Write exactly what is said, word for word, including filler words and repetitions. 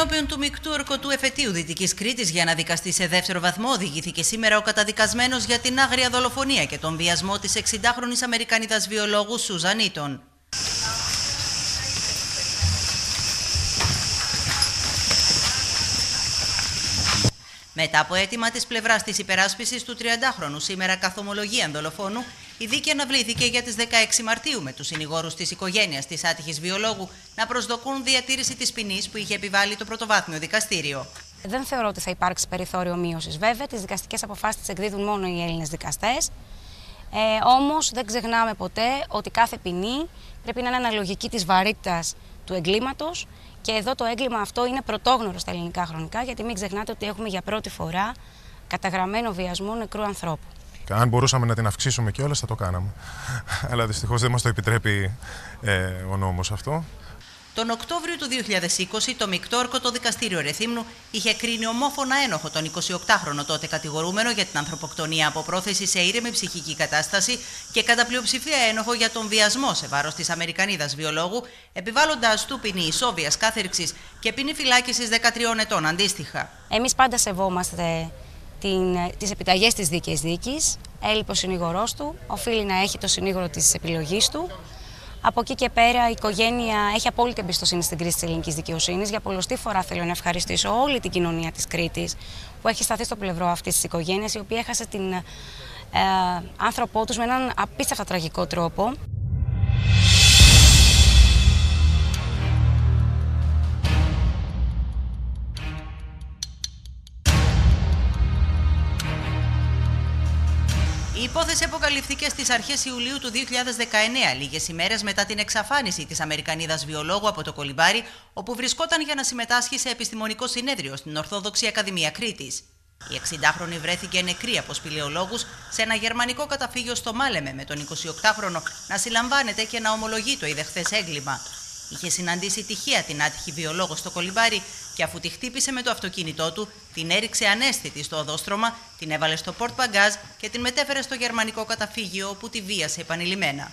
ενώπιον του μεικτού ορκωτού εφετείου Δυτικής Κρήτης για να δικαστεί σε δεύτερο βαθμό, οδηγήθηκε σήμερα ο καταδικασμένος για την άγρια δολοφονία και τον βιασμό της εξηντάχρονης Αμερικανίδας βιολόγου Σούζαν Ήτον. Μετά από αίτημα της πλευράς της υπεράσπισης του τριαντάχρονου, σήμερα καθομολογίαν δολοφόνου, η δίκη αναβλήθηκε για τις δεκαέξι Μαρτίου με τους συνηγόρους της οικογένειας της άτυχης βιολόγου να προσδοκούν διατήρηση της ποινής που είχε επιβάλει το πρωτοβάθμιο δικαστήριο. Δεν θεωρώ ότι θα υπάρξει περιθώριο μείωσης. Βέβαια, τις δικαστικές αποφάσεις τις εκδίδουν μόνο οι Έλληνες δικαστές. Ε, όμως δεν ξεχνάμε ποτέ ότι κάθε ποινή πρέπει να είναι αναλογική της βαρύτητας του εγκλήματος. Και εδώ το έγκλημα αυτό είναι πρωτόγνωρο στα ελληνικά χρονικά, γιατί μην ξεχνάτε ότι έχουμε για πρώτη φορά καταγραμμένο βιασμό νεκρού ανθρώπου. Αν μπορούσαμε να την αυξήσουμε κιόλας, θα το κάναμε. Αλλά δυστυχώς δεν μας το επιτρέπει ε, ο νόμος αυτό. Τον Οκτώβριο του δύο χιλιάδες είκοσι, το μεικτό ορκωτό δικαστήριο Ρεθύμνου είχε κρίνει ομόφωνα ένοχο τον εικοσιοκτάχρονο τότε κατηγορούμενο για την ανθρωποκτονία από πρόθεση σε ήρεμη ψυχική κατάσταση και κατά πλειοψηφία ένοχο για τον βιασμό σε βάρος της Αμερικανίδας βιολόγου, επιβάλλοντας του ποινή ισόβιας κάθερξης και ποινή φυλάκισης δεκατριών ετών αντίστοιχα. Εμείς πάντα σεβόμαστε τις επιταγές της δίκαιης δίκης. Έλειπε ο συνήγορός του, οφείλει να έχει το συνήγορο της επιλογής του. Από εκεί και πέρα, η οικογένεια έχει απόλυτη εμπιστοσύνη στην κρίση της ελληνικής δικαιοσύνης. Για πολλωστή φορά θέλω να ευχαριστήσω όλη την κοινωνία της Κρήτης που έχει σταθεί στο πλευρό αυτής της οικογένειας, η οποία έχασε την ε, άνθρωπό τους με έναν απίστευτα τραγικό τρόπο. Η υπόθεση αποκαλυφθήκε στις αρχές Ιουλίου του δύο χιλιάδες δεκαεννέα, λίγες ημέρες μετά την εξαφάνιση της Αμερικανίδας βιολόγου από το Κολυμπάρι, όπου βρισκόταν για να συμμετάσχει σε επιστημονικό συνέδριο στην Ορθόδοξη Ακαδημία Κρήτης. Η εξηντάχρονη βρέθηκε νεκρή από σπηλαιολόγους σε ένα γερμανικό καταφύγιο στο Μάλεμε, με τον εικοσιοκτάχρονο να συλλαμβάνεται και να ομολογεί το ιδεχθές έγκλημα. Είχε συναντήσει τυχαία την άτυχη βιολόγο στο Κολυμπάρι και αφού τη χτύπησε με το αυτοκίνητό του, την έριξε ανέσθητη στο οδόστρωμα, την έβαλε στο πορτμπαγκάζ και την μετέφερε στο γερμανικό καταφύγιο όπου τη βίασε επανειλημμένα.